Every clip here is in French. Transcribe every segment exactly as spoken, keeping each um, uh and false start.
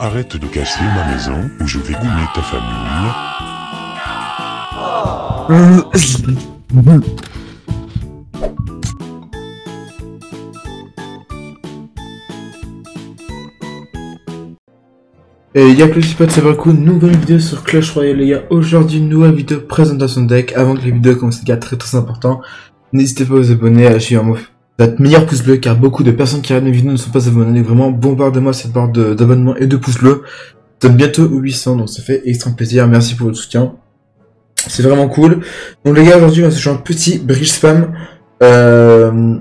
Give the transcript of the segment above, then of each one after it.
Arrête de casser ma maison ou je vais goumer ta famille. Et Yaklo Chipot, c'est Baku, nouvelle vidéo sur Clash Royale les gars. Aujourd'hui, une nouvelle vidéo présentation de deck. Avant que les vidéos commencent, les gars, très très important. N'hésitez pas à vous abonner, à suivre mon Notre meilleur pouce bleu car beaucoup de personnes qui regardent mes vidéos ne sont pas abonnées. Vraiment, bombardez-moi cette barre d'abonnement et de pouces bleus. Nous sommes bientôt aux huit cents, donc ça fait extrêmement plaisir. Merci pour votre soutien. C'est vraiment cool. Donc les gars, aujourd'hui, on va se jouer un petit bridge spam. Euh...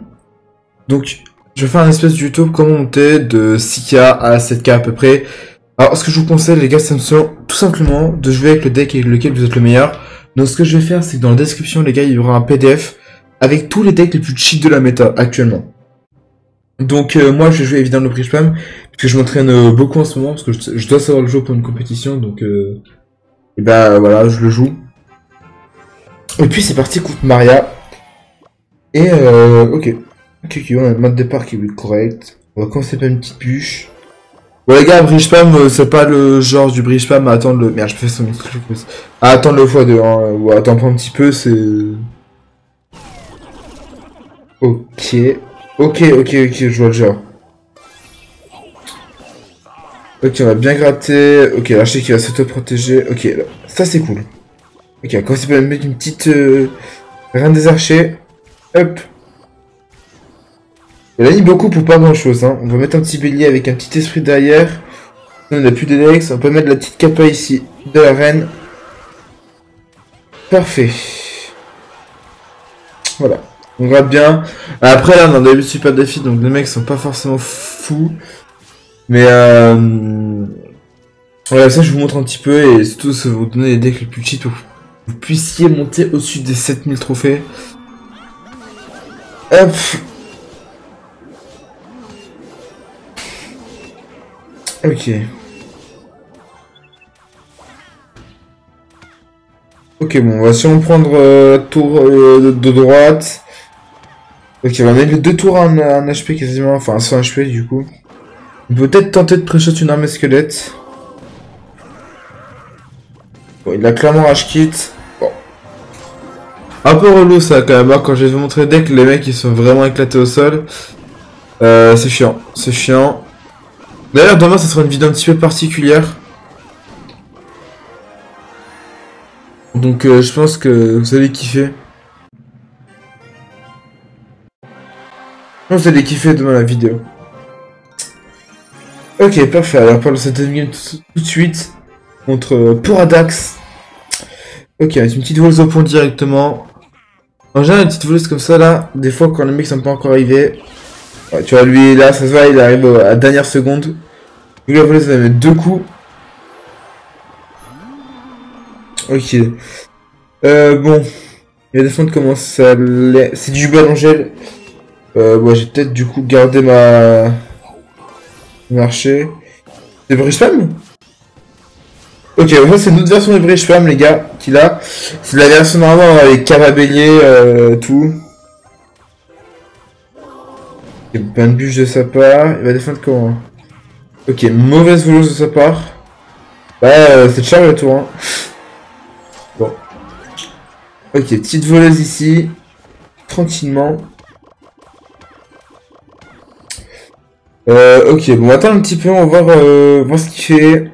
Donc, je vais faire un espèce de tuto comment monter de six K à sept K à peu près. Alors, ce que je vous conseille, les gars, c'est tout simplement de jouer avec le deck avec lequel vous êtes le meilleur. Donc, ce que je vais faire, c'est que dans la description, les gars, il y aura un P D F avec tous les decks les plus cheats de la méta actuellement. Donc euh, moi je vais jouer évidemment le bridge spam, parce que je m'entraîne euh, beaucoup en ce moment, parce que je, je dois savoir le jeu pour une compétition, donc euh, et bah voilà, je le joue. Et puis c'est parti contre Maria. Et euh, ok. Ok, ok, on a le mode de départ qui est correct. On va commencer par une petite bûche. Bon les gars, bridge spam, euh, c'est pas le genre du bridge spam à attendre le... Merde, je fais ça, à attendre le fois deux, hein, ou à attendre un petit peu, c'est... Ok, ok, ok, ok, je vois le genre. Ok, on va bien gratter. Ok, là je sais qu'il va s'auto-protéger. Ok, là, ça c'est cool. Ok, on commence par mettre une petite euh, reine des archers. Hop. Il a mis beaucoup pour pas grand chose. Hein. On va mettre un petit bélier avec un petit esprit derrière. On n'a plus d'Elex. On peut mettre la petite capa ici de la reine. Parfait. Voilà. On gratte bien. Après là on a eu super défi donc les mecs sont pas forcément fous. Mais euh... voilà, ça je vous montre un petit peu et surtout ça va vous donner les decks les plus cheats pour que vous puissiez monter au-dessus des sept mille trophées. Hop. Ok. Ok bon on va sûrement prendre euh, tour euh, de, de droite. Ok, on va mettre les deux tours à un, à un H P quasiment, enfin à cent H P du coup. On peut peut-être tenter de pré-shot une armée squelette. Bon, il a clairement rage-kit. Bon. Un peu relou ça quand même, quand je vais vous montrer le deck, les mecs ils sont vraiment éclatés au sol. Euh, c'est chiant, c'est chiant. D'ailleurs demain ça sera une vidéo un petit peu particulière. Donc euh, je pense que vous allez kiffer. Vous allez kiffer demain la vidéo. Ok, parfait. Alors, parlons de cette game tout, tout de suite. Contre euh, Poradax. Ok, avec une petite voleuse au pont directement. En général, une petite voleuse comme ça, là, des fois, quand les mecs sont pas encore arrivés. Ouais, tu vois, lui, là, ça se voit, il arrive à la dernière seconde. Lui, la voleuse va mettre deux coups. Ok. Euh, bon. Il va défendre comment ça l'est. C'est du ballon gel. Euh, ouais, j'ai peut-être du coup gardé ma... marché. C'est bridge spam. Ok, ça c'est une autre version de bridge spam les gars, qu'il a. C'est la version normalement avec cava bélier, euh, tout. Il y a plein de bûches de sa part. Il va défendre comment? Ok, mauvaise voleuse de sa part. Bah, euh, c'est de charge le tour, hein. Bon. Ok, petite voleuse ici. Tranquillement. Euh, ok, bon, on va attendre un petit peu, on va voir, euh, voir ce qu'il fait.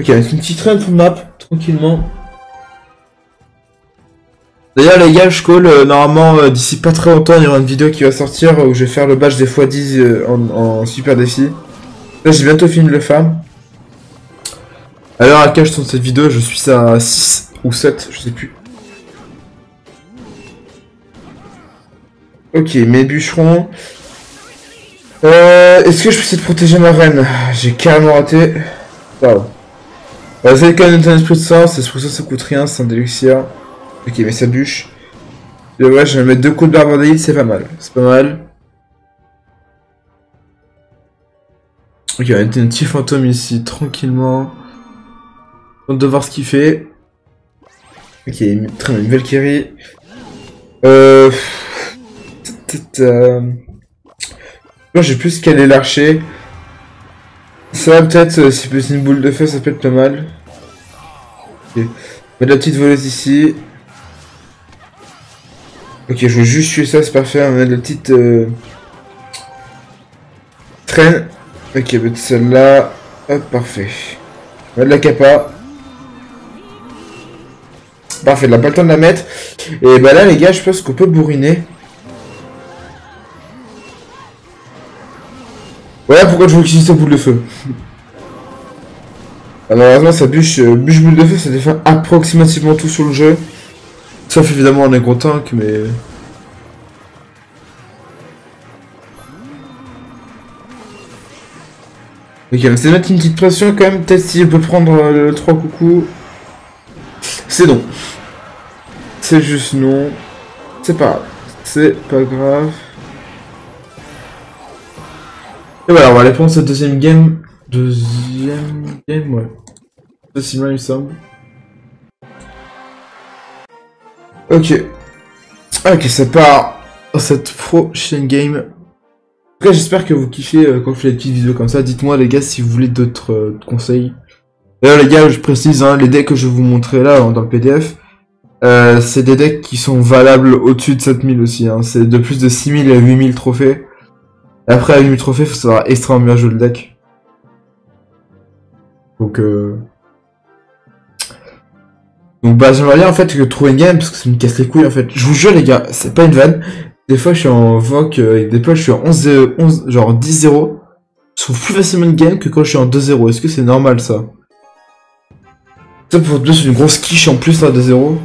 Ok, avec une petite traîne pour map, tranquillement. D'ailleurs, les gars, je call, euh, normalement, euh, d'ici pas très longtemps, il y aura une vidéo qui va sortir où je vais faire le badge des fois dix euh, en, en super défi. Là, j'ai bientôt fini de le faire. Alors, à laquelle je tourne cette vidéo, je suis à six ou sept, je sais plus. Ok, mes bûcherons. Euh, Est-ce que je peux essayer de protéger ma reine? J'ai carrément raté. Pardon. Voilà, c'est quand même un esprit de sang, c'est pour ça que ça coûte rien, c'est un déluxia. Ok, mais ça bûche. Et ouais, je vais mettre deux coups de barbe d'élite, c'est pas mal. C'est pas mal. Ok, on va mettre un petit fantôme ici, tranquillement. On doit voir ce qu'il fait. Ok, très bien, une Valkyrie. Euh... Euh... Moi j'ai plus qu'à les lâcher. Ça peut-être, euh, si c'est une boule de feu, ça peut être pas mal. Ok. On met de la petite voleuse ici. Ok, je veux juste tuer ça, c'est parfait. On met de la petite euh... traîne. Ok, mettre celle-là. Hop, parfait. On met de la capa. Parfait, on n'a pas le temps de la mettre. Et bah là, les gars, je pense qu'on peut bourriner. Voilà pourquoi je veux utiliser cette boule de feu. Alors, malheureusement, ça bûche, euh, bûche boule de feu, ça défend approximativement tout sur le jeu. Sauf évidemment un gros tank, mais. Ok, on va essayer de mettre une petite pression quand même. Peut-être si je peux prendre euh, le trois coucou. C'est non. C'est juste non. C'est pas grave. C'est pas grave. Et voilà, on va aller prendre cette deuxième game. Deuxième game, ouais. Deuxième game, il me semble. Ok. Ok, ça part dans cette prochaine game. En tout cas, j'espère que vous kiffez euh, quand je fais des petites vidéos comme ça. Dites-moi, les gars, si vous voulez d'autres euh, conseils. D'ailleurs, les gars, je précise, hein, les decks que je vais vous montrer là, dans le P D F, euh, c'est des decks qui sont valables au-dessus de sept mille aussi. Hein. C'est de plus de six mille à huit mille trophées. Après, à huit mille trophées, faut savoir extrêmement bien jouer le deck. Donc, euh... Donc, bah, j'aimerais bien, en fait, que trouver une game, parce que ça me casse les couilles, en fait. Je vous jure, les gars, c'est pas une vanne. Des fois, je suis en V O C, et des fois, je suis en onze, onze genre dix zéro. Je trouve plus facilement une game que quand je suis en deux zéro. Est-ce que c'est normal, ça? Ça, pour deux, c'est une grosse quiche en plus, là, deux zéro.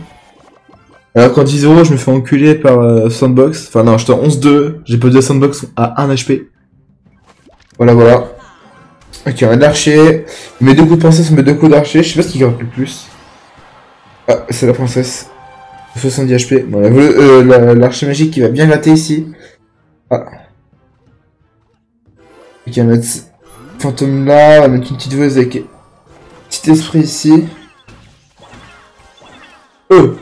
Alors qu'en dix zéro, je me fais enculer par euh, Sandbox. Enfin, non, j'étais en onze deux. J'ai posé Sandbox à un H P. Voilà, voilà. Ok, on a de l'archer. Mes deux coups de princesse, mes deux coups d'archer. Je sais pas ce qui garde le plus. Ah, c'est la princesse. soixante-dix H P. Bon, euh, l'archer magique qui va bien gratter ici. Ah. Ok, on va mettre fantôme là. On va mettre une petite voleuse avec petit esprit ici. Euh.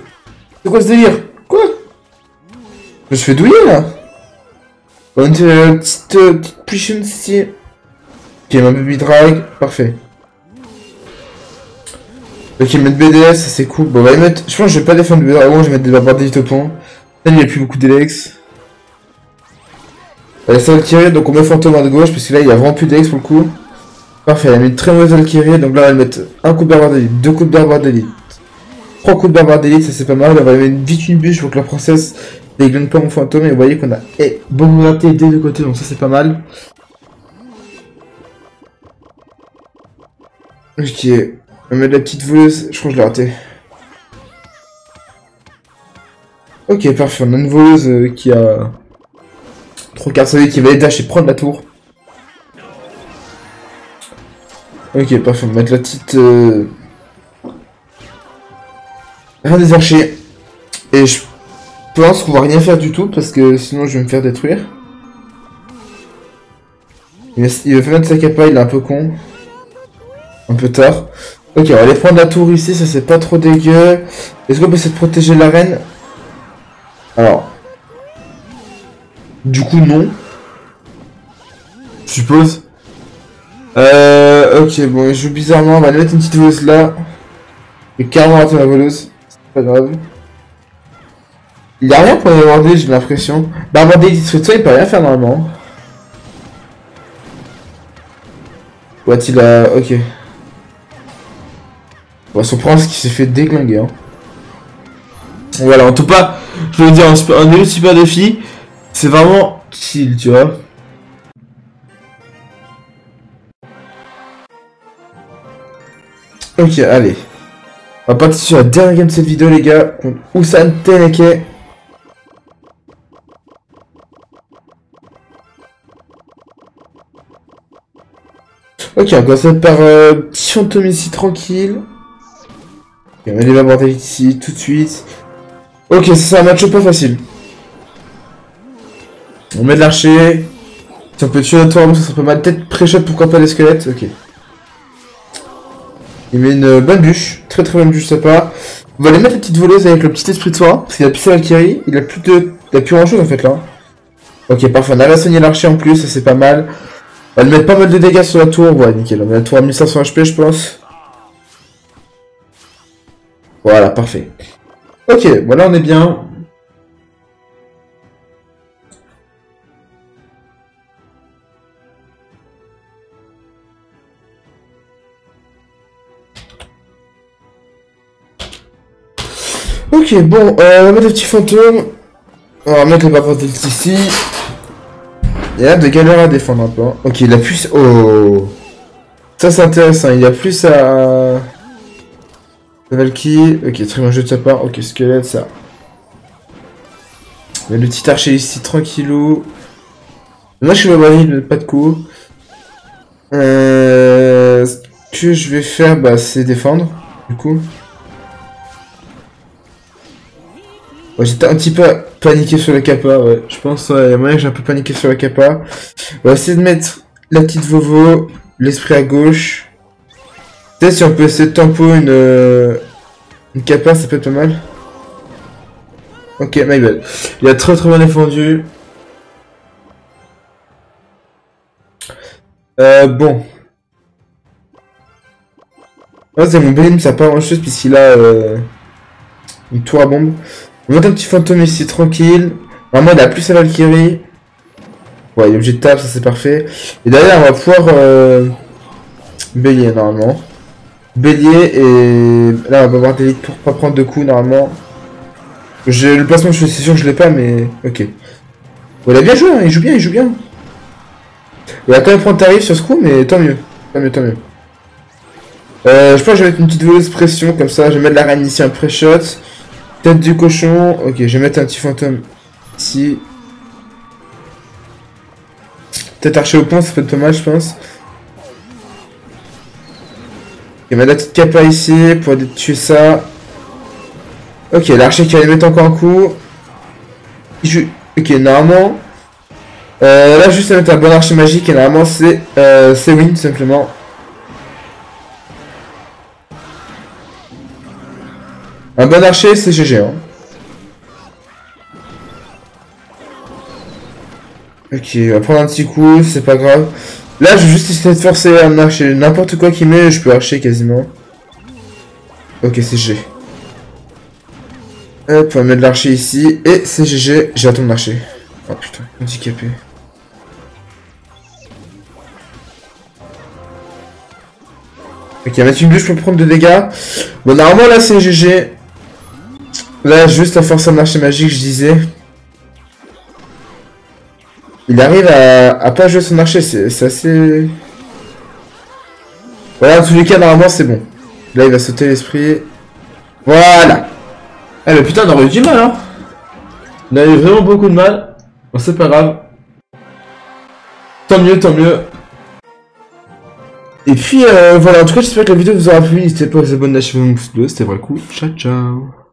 C'est quoi ce délire? Quoi? Je me fais douiller là. On fait une petite puissance ici. Ok, ma baby drag, parfait. Ok, mettre B D S, c'est cool. Bon, on va mettre. Je pense que je vais pas défendre le dragon, je vais mettre des barbares des topons. Là, il n'y a plus beaucoup d'Elex. Elle est Valkyrie, donc on met fantôme à gauche, parce que là, il n'y a vraiment plus d'Elex pour le coup. Parfait, elle a mis une très mauvaise Valkyrie, donc là, on va mettre un coup de barbare d'élite, deux coups de barbare d'élite. trois coups de barbare d'élite, ça c'est pas mal. On va mettre vite une bûche pour que la princesse n'églaine pas mon fantôme. Et vous voyez qu'on a eh, bon raté des deux côtés, donc ça c'est pas mal. Ok, on va mettre la petite voleuse. Je crois que je l'ai raté. Ok, parfait. On a une voleuse qui a trois cartes solides qui va les tâcher et prendre la tour. Ok, parfait. On va mettre la petite. Euh... Rien des archers. Et je pense qu'on va rien faire du tout parce que sinon je vais me faire détruire. Il veut faire mettre sa capa, il est un peu con. Un peu tard. Ok, on va aller prendre la tour ici, ça c'est pas trop dégueu. Est-ce qu'on peut essayer de protéger la reine? Alors. Du coup non. Je suppose. Euh. Ok, bon, je joue bizarrement, on va aller mettre une petite voleuse là. Et carrément rater la voleuse. Pas grave. Il n'y a rien pour demander, j'ai l'impression. Barbarder il se il peut rien faire normalement. Ou a-t-il à... Ok. On va s'en prendre ce qui s'est fait déglinguer. Hein. Voilà, en tout cas, je veux dire, un début super défi, c'est vraiment chill, tu vois. Ok, allez. On va partir sur la dernière game de cette vidéo, les gars, contre Ousane Teneke. Ok, on commence par euh, petit fantôme ici, tranquille. Ok, on va les aborder ici, tout de suite. Ok, c'est un match pas facile. On met de l'archer. Si on peut tuer notre arme, ça serait pas mal. Peut-être pré-shot, pourquoi pas les squelettes, ok. Il met une bonne bûche, très très bonne bûche, ça part. On va aller mettre la petite voleuse avec le petit esprit de soin, parce qu'il a plus de Valkyrie, il a plus de. Il a plus grand chose en fait là. Ok, parfait, on a la soigné l'archer en plus, ça c'est pas mal. Elle met pas mal de dégâts sur la tour, ouais nickel, on a la tour à mille cinq cents H P je pense. Voilà, parfait. Ok, voilà on est bien. Ok, bon, euh, on va mettre le petit fantôme. On va mettre le bavartel ici. Il y a des galères à défendre un peu. Hein. Ok, il a plus... Oh, ça c'est intéressant, il a plus à... Valkyrie. Ok, très bon jeu de sa part. Ok, squelette, ça. Il y a le petit archer ici, tranquillou. Là, je suis le pas de coup. Euh... Ce que je vais faire, bah, c'est défendre, du coup. Ouais, j'étais un petit peu paniqué sur la kappa, ouais. Je pense, ouais, il y a moyen que j'ai un peu paniqué sur la kappa. On va essayer de mettre la petite Vovo, l'esprit à gauche. Peut-être si on peut essayer de tempo une, une kappa, ça peut être pas mal. Ok, my bad. Il a très très bien défendu. Euh, bon. Là, c'est mon Bélim, ça part en chose puisqu'il a euh, une tour à bombe. On va mettre un petit fantôme ici, tranquille. Normalement, il a plus à Valkyrie. Ouais, il est obligé de taper, ça c'est parfait. Et derrière, on va pouvoir... Euh... Bélier, normalement. Bélier, et... Là, on va avoir des lits pour pas prendre de coups, normalement. J'ai le placement, je suis sûr que je l'ai pas, mais... Ok. Ouais, il a bien joué, hein. Il joue bien, il joue bien. Il va quand même prendre tarif sur ce coup, mais tant mieux. Tant mieux, tant mieux. Euh, je pense que je vais mettre une petite voleuse pression, comme ça. Je vais mettre la reine ici, un pré-shot. Tête du cochon, ok, je vais mettre un petit fantôme ici. Peut-être archer au pont, ça peut être pas mal, je pense. Ok, mettre la petite capa ici pour tuer ça. Ok, l'archer qui va lui mettre encore un coup. Je... Ok, normalement. Euh, là, juste à mettre un bon archer magique et normalement, c'est euh, win tout simplement. Un bon archer, c'est G G. Hein. Ok, on va prendre un petit coup, c'est pas grave. Là, je vais juste essayer de forcer un archer. N'importe quoi qu'il met, je peux archer quasiment. Ok, c'est G G. Hop, on va mettre l'archer ici. Et c'est G G, j'attends mon archer. Oh putain, handicapé. Ok, on va mettre une bûche pour prendre de dégâts. Bon, normalement, là, c'est G G. Là, juste à force un archer magique, je disais. Il arrive à, à pas jouer son archer, c'est assez... Voilà, en tous les cas, normalement, c'est bon. Là, il va sauter l'esprit. Voilà. Eh, mais putain, on aurait eu du mal, hein. On a eu vraiment beaucoup de mal. Bon, c'est pas grave. Tant mieux, tant mieux. Et puis, euh, voilà. En tout cas, j'espère que la vidéo vous aura plu. N'hésitez pas à vous abonner à la chaîne, c'était vraiment cool. Ciao, ciao.